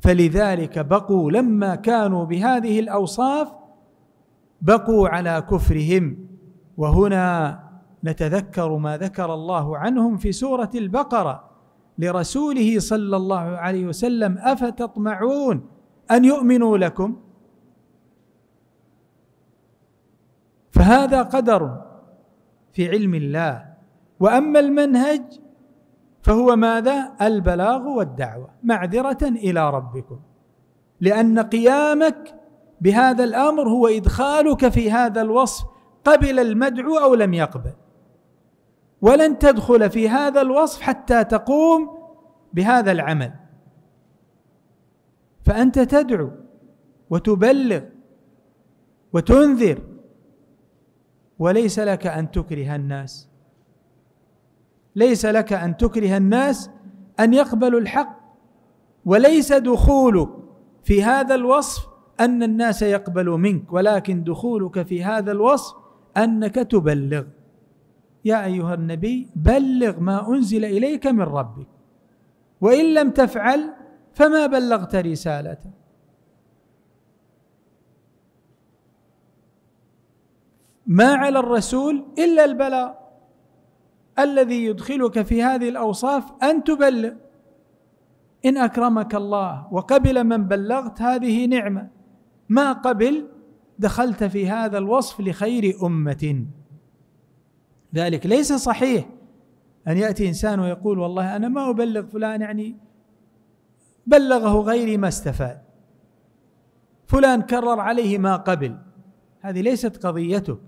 فلذلك بقوا لما كانوا بهذه الأوصاف بقوا على كفرهم. وهنا نتذكر ما ذكر الله عنهم في سورة البقرة لرسوله صلى الله عليه وسلم: أفتطمعون أن يؤمنوا لكم؟ فهذا قدر في علم الله. وأما المنهج فهو ماذا؟ البلاغ والدعوة، معذرة إلى ربكم، لأن قيامك بهذا الأمر هو إدخالك في هذا الوصف، قبل المدعو أو لم يقبل، ولن تدخل في هذا الوصف حتى تقوم بهذا العمل، فأنت تدعو وتبلغ وتنذر، وليس لك أن تكره الناس، ليس لك أن تكره الناس أن يقبلوا الحق، وليس دخولك في هذا الوصف أن الناس يقبلوا منك، ولكن دخولك في هذا الوصف أنك تبلغ. يا أيها النبي بلغ ما أنزل إليك من ربك، وإن لم تفعل فما بلغت رسالته. ما على الرسول إلا البلاغ الذي يدخلك في هذه الأوصاف أن تبلغ. إن أكرمك الله وقبل من بلغت هذه نعمة، ما قبل دخلت في هذا الوصف لخير أمة. ذلك ليس صحيح أن يأتي إنسان ويقول والله أنا ما أبلغ فلان، يعني بلغه غيري ما استفاد، فلان كرر عليه ما قبل، هذه ليست قضيتك،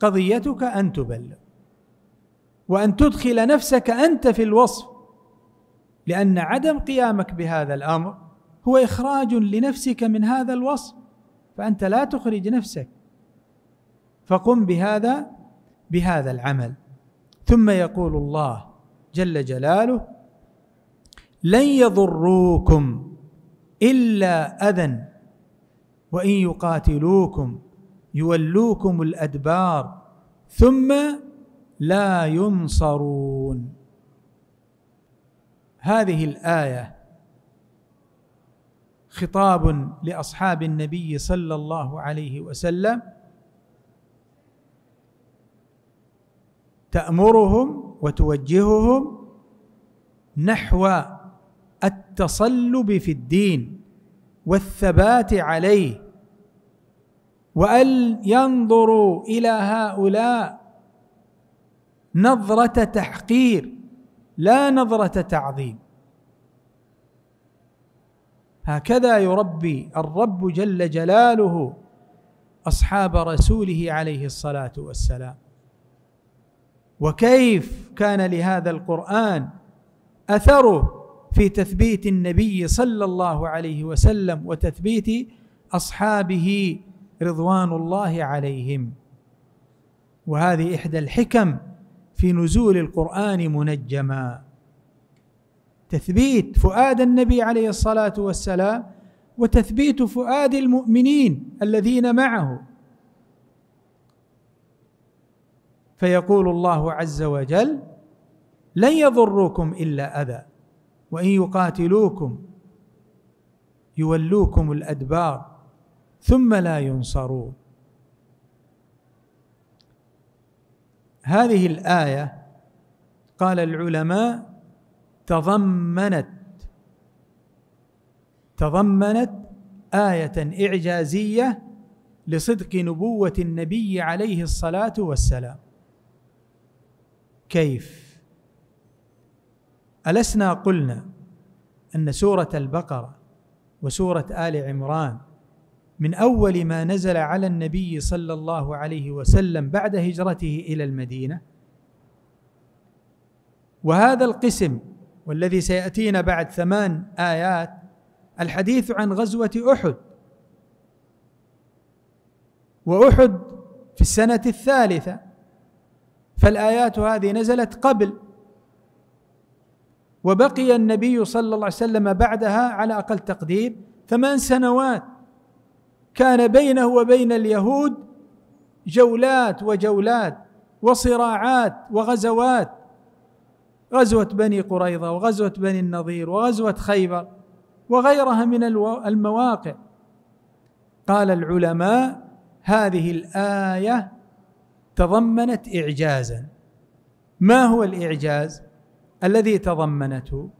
قضيتك أن تبلغ وأن تدخل نفسك أنت في الوصف، لأن عدم قيامك بهذا الأمر هو إخراج لنفسك من هذا الوصف، فأنت لا تخرج نفسك، فقم بهذا بهذا العمل. ثم يقول الله جل جلاله: لن يضروكم إلا أذى وإن يقاتلوكم يولوكم الأدبار ثم لا ينصرون. هذه الآية خطاب لأصحاب النبي صلى الله عليه وسلم، تأمرهم وتوجههم نحو التصلب في الدين والثبات عليه، وأن ينظروا إلى هؤلاء نظرة تحقير لا نظرة تعظيم. هكذا يربي الرب جل جلاله أصحاب رسوله عليه الصلاة والسلام. وكيف كان لهذا القرآن أثره في تثبيت النبي صلى الله عليه وسلم وتثبيت أصحابه رضوان الله عليهم. وهذه إحدى الحكم في نزول القرآن منجما، تثبيت فؤاد النبي عليه الصلاة والسلام وتثبيت فؤاد المؤمنين الذين معه. فيقول الله عز وجل: لن يضركم إلا أذى وإن يقاتلوكم يولوكم الأدبار ثم لا ينصرون. هذه الآية قال العلماء تضمنت تضمنت آية إعجازية لصدق نبوة النبي عليه الصلاة والسلام. كيف؟ ألسنا قلنا أن سورة البقرة وسورة آل عمران من أول ما نزل على النبي صلى الله عليه وسلم بعد هجرته إلى المدينة؟ وهذا القسم والذي سيأتينا بعد ثمان آيات الحديث عن غزوة أحد، وأحد في السنة الثالثة، فالآيات هذه نزلت قبل، وبقي النبي صلى الله عليه وسلم بعدها على أقل تقدير ثمان سنوات كان بينه وبين اليهود جولات وجولات وصراعات وغزوات، غزوة بني قريظة وغزوة بني النضير وغزوة خيبر وغيرها من المواقع. قال العلماء هذه الآية تضمنت إعجازا. ما هو الإعجاز الذي تضمنته؟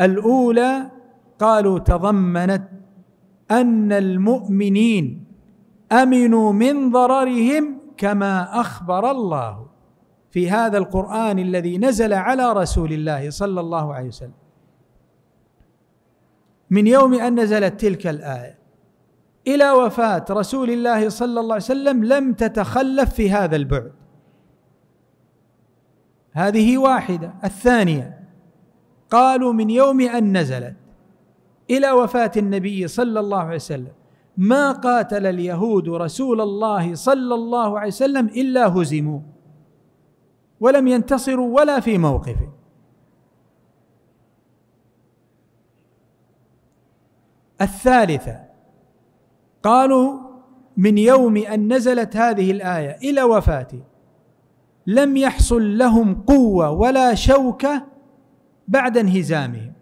الأولى قالوا تضمنت أن المؤمنين أمنوا من ضررهم كما أخبر الله في هذا القرآن الذي نزل على رسول الله صلى الله عليه وسلم من يوم أن نزلت تلك الآية إلى وفاة رسول الله صلى الله عليه وسلم لم تتخلف في هذا البعد. هذه واحدة. الثانية قالوا من يوم أن نزلت إلى وفاة النبي صلى الله عليه وسلم ما قاتل اليهود رسول الله صلى الله عليه وسلم إلا هزموا ولم ينتصروا ولا في موقفه. الثالثة قالوا من يوم أن نزلت هذه الآية إلى وفاته لم يحصل لهم قوة ولا شوكة بعد انهزامهم،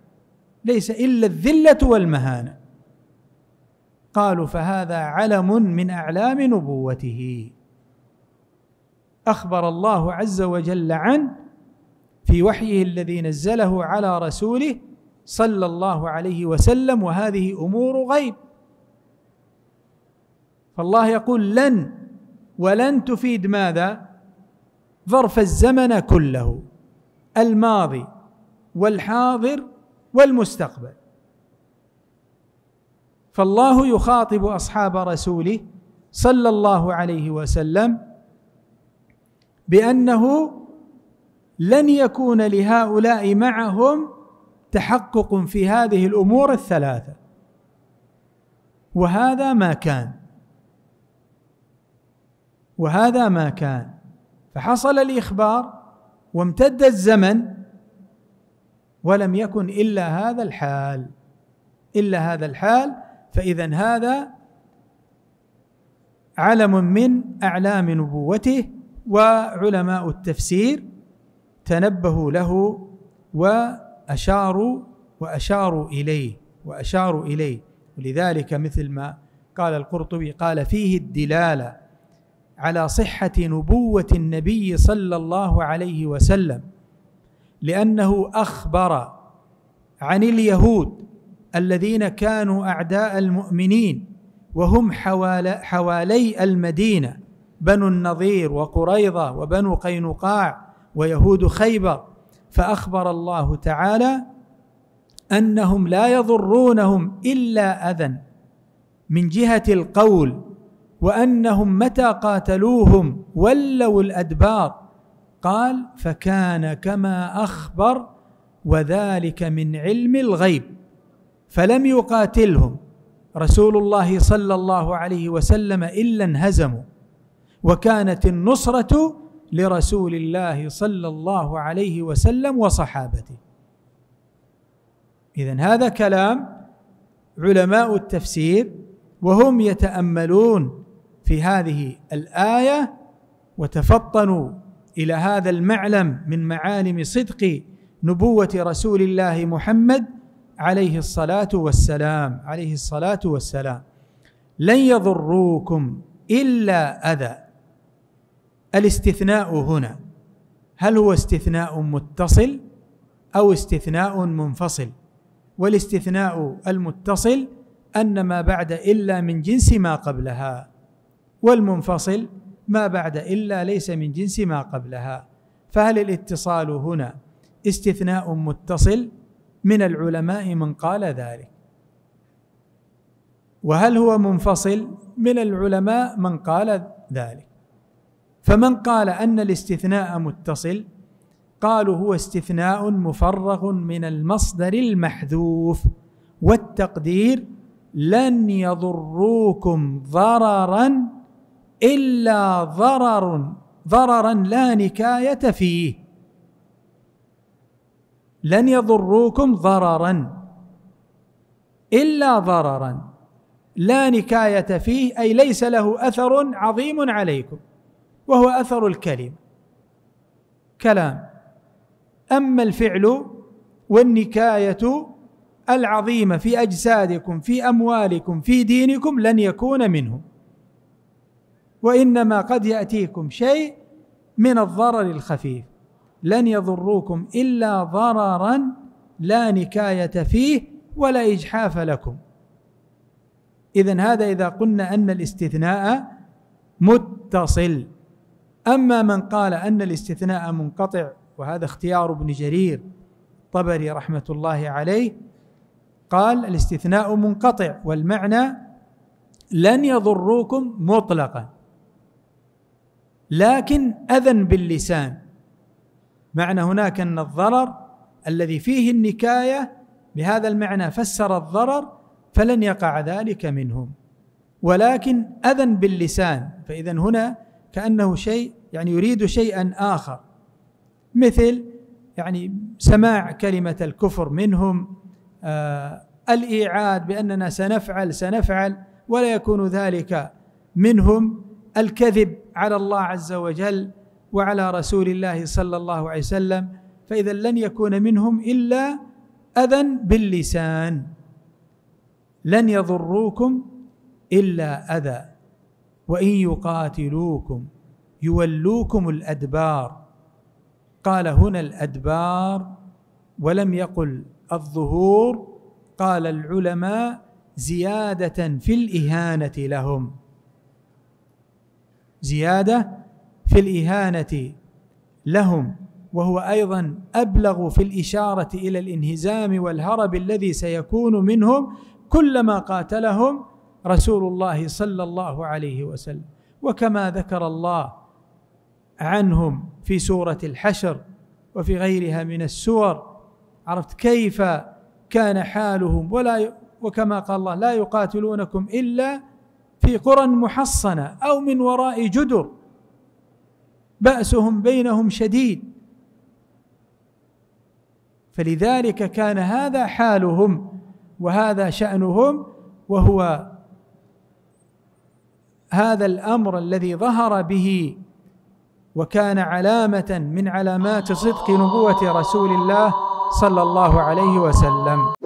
ليس إلا الذلة والمهانة. قالوا فهذا علم من أعلام نبوته، أخبر الله عز وجل عنه في وحيه الذي نزله على رسوله صلى الله عليه وسلم، وهذه أمور غيب. فالله يقول لن، ولن تفيد ماذا؟ ظرف الزمن كله، الماضي والحاضر والمستقبل. فالله يخاطب أصحاب رسوله صلى الله عليه وسلم بأنه لن يكون لهؤلاء معهم تحقق في هذه الأمور الثلاثة، وهذا ما كان وهذا ما كان فحصل الإخبار وامتد الزمن ولم يكن إلا هذا الحال إلا هذا الحال فإذا هذا علم من أعلام نبوته، وعلماء التفسير تنبهوا له وأشاروا وأشاروا إليه وأشاروا إليه ولذلك مثل ما قال القرطبي قال فيه الدلالة على صحة نبوة النبي صلى الله عليه وسلم، لأنه أخبر عن اليهود الذين كانوا أعداء المؤمنين وهم حوالي المدينة بنو النضير وقريظة وبنو قينقاع ويهود خيبر، فأخبر الله تعالى أنهم لا يضرونهم إلا أذى من جهة القول، وأنهم متى قاتلوهم ولوا الأدبار. قال فكان كما أخبر وذلك من علم الغيب، فلم يقاتلهم رسول الله صلى الله عليه وسلم إلا انهزموا، وكانت النصرة لرسول الله صلى الله عليه وسلم وصحابته. إذن هذا كلام علماء التفسير وهم يتأملون في هذه الآية وتفطنوا إلى هذا المعلم من معالم صدق نبوة رسول الله محمد عليه الصلاة والسلام عليه الصلاة والسلام. لن يضروكم إلا أذى. الاستثناء هنا هل هو استثناء متصل أو استثناء منفصل؟ والاستثناء المتصل أن ما بعد إلا من جنس ما قبلها، والمنفصل ما بعد إلا ليس من جنس ما قبلها. فهل الاتصال هنا استثناء متصل؟ من العلماء من قال ذلك، وهل هو منفصل؟ من العلماء من قال ذلك. فمن قال أن الاستثناء متصل قالوا هو استثناء مفرغ من المصدر المحذوف، والتقدير لن يضروكم ضررا إلا ضرر ضررا لا نكاية فيه. لن يضروكم ضررا إلا ضررا لا نكاية فيه، أي ليس له أثر عظيم عليكم، وهو أثر الكلمة كلام. أما الفعل والنكاية العظيمة في أجسادكم في أموالكم في دينكم لن يكون منه، وإنما قد يأتيكم شيء من الضرر الخفيف. لن يضروكم إلا ضررا لا نكاية فيه ولا إجحاف لكم. إذن هذا إذا قلنا أن الاستثناء متصل. أما من قال أن الاستثناء منقطع، وهذا اختيار ابن جرير الطبري رحمة الله عليه، قال الاستثناء منقطع والمعنى لن يضروكم مطلقا، لكن أذى باللسان. معنى هناك أن الضرر الذي فيه النكاية بهذا المعنى فسر الضرر، فلن يقع ذلك منهم، ولكن أذى باللسان. فإذن هنا كأنه شيء يعني يريد شيئا آخر، مثل يعني سماع كلمة الكفر منهم، آه الإيعاد بأننا سنفعل سنفعل ولا يكون ذلك منهم، الكذب على الله عز وجل وعلى رسول الله صلى الله عليه وسلم. فإذا لن يكون منهم إلا أذى باللسان. لن يضروكم إلا أذى، وإن يقاتلوكم يولوكم الأدبار. قال هنا الأدبار ولم يقل الظهور، قال العلماء زيادة في الإهانة لهم، زيادة في الإهانة لهم، وهو أيضا أبلغ في الإشارة إلى الانهزام والهرب الذي سيكون منهم كلما قاتلهم رسول الله صلى الله عليه وسلم. وكما ذكر الله عنهم في سورة الحشر وفي غيرها من السور، عرفت كيف كان حالهم. ولا ي... وكما قال الله لا يقاتلونكم إلا في قرى محصنة أو من وراء جدر بأسهم بينهم شديد. فلذلك كان هذا حالهم وهذا شأنهم، وهو هذا الأمر الذي ظهر به وكان علامة من علامات صدق نبوة رسول الله صلى الله عليه وسلم.